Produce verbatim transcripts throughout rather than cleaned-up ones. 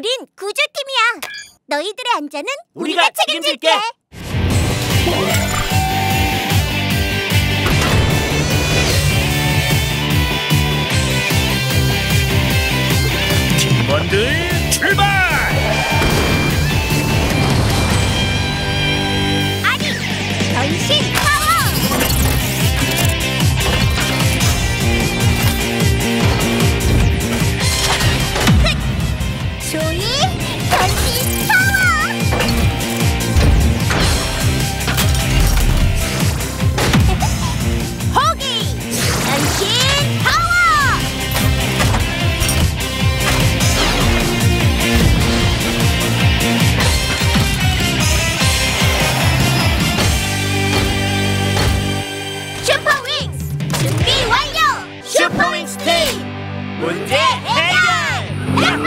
우린 구조팀이야. 너희들의 안전은 우리가, 우리가 책임질게. 책임질게. 팀원들 출발! 아니, 변신 파워! 소이 변신 파워! 호기 변신 파워! 슈퍼윙스 팀! 문제 해결! 야호!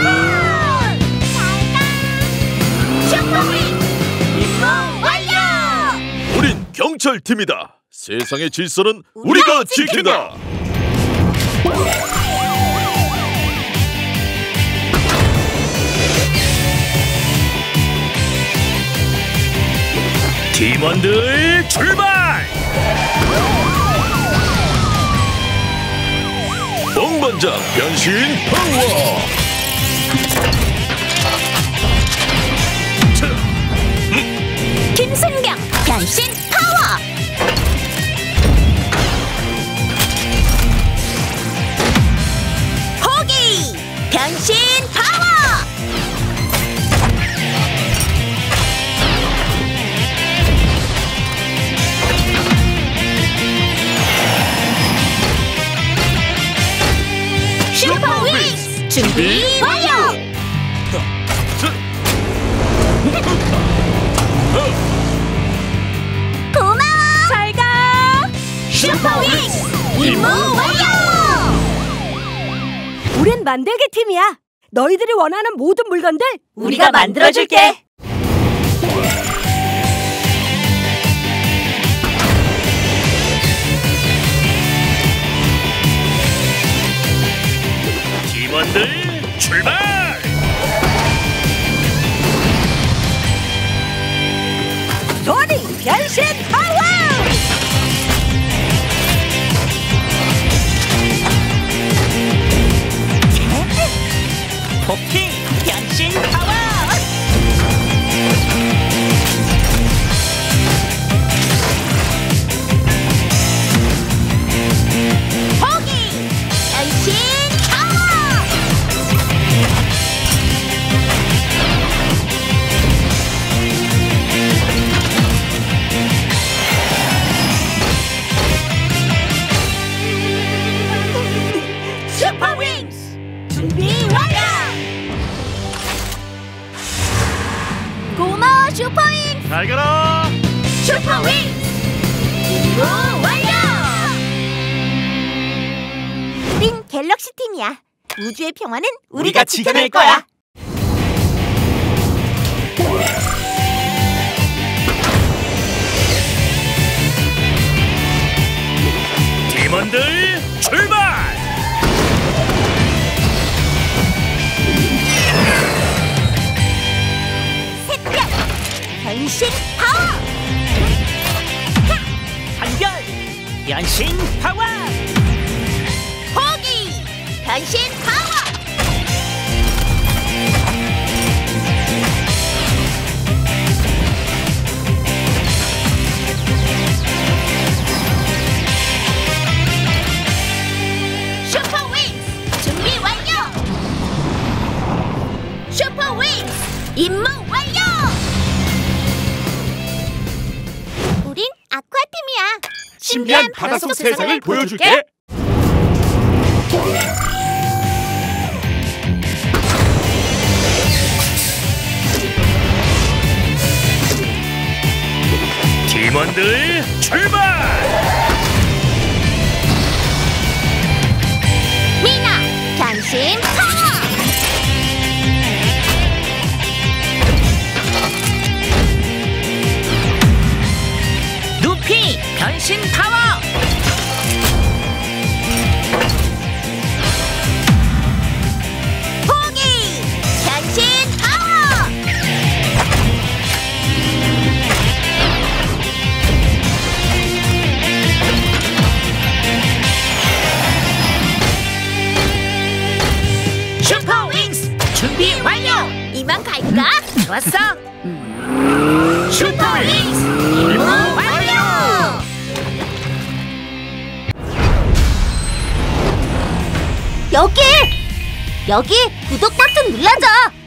잘가! 슈퍼윙스! 임무 완료! 우린 경찰팀이다! 세상의 질서는 우리가, 우리가 지킨다! 지킨다. 팀원들 출발! 봉반장 변신 파워! 김순경 변신 파워! 호기 변신 파워! 슈퍼윙스 준비 완료! 고마워! 잘 가! 슈퍼윙스 임무 완료! 우린 만들기 팀이야! 너희들이 원하는 모든 물건들 우리가 만들어줄게! 팀원들 출발! 소니 변신 파워! 포킹 변신 파워! 슈퍼윙스! 잘 가라! 슈퍼윙스! 임무 완료! 우린 갤럭시 팀이야. 우주의 평화는 우리가, 우리가 지켜낼 거야. 팀원들 출발! 변신 파워! 한결! 변신 파워! 호기! 변신 파워! 슈퍼윙스! 준비 완료! 슈퍼윙스! 임무 완료! 아쿠아팀이야. 신비한 바다 속 세상을 보여줄게. 팀원들 출발! 미나 변신 파워! 루피 변신 파워! 호기 변신 준비 완료! 이만 갈까? 좋았어! 슈퍼윙스! 임무 완료! 여기! 여기 구독 버튼 눌러줘!